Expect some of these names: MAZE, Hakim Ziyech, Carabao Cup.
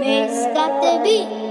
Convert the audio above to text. Maze got the beat.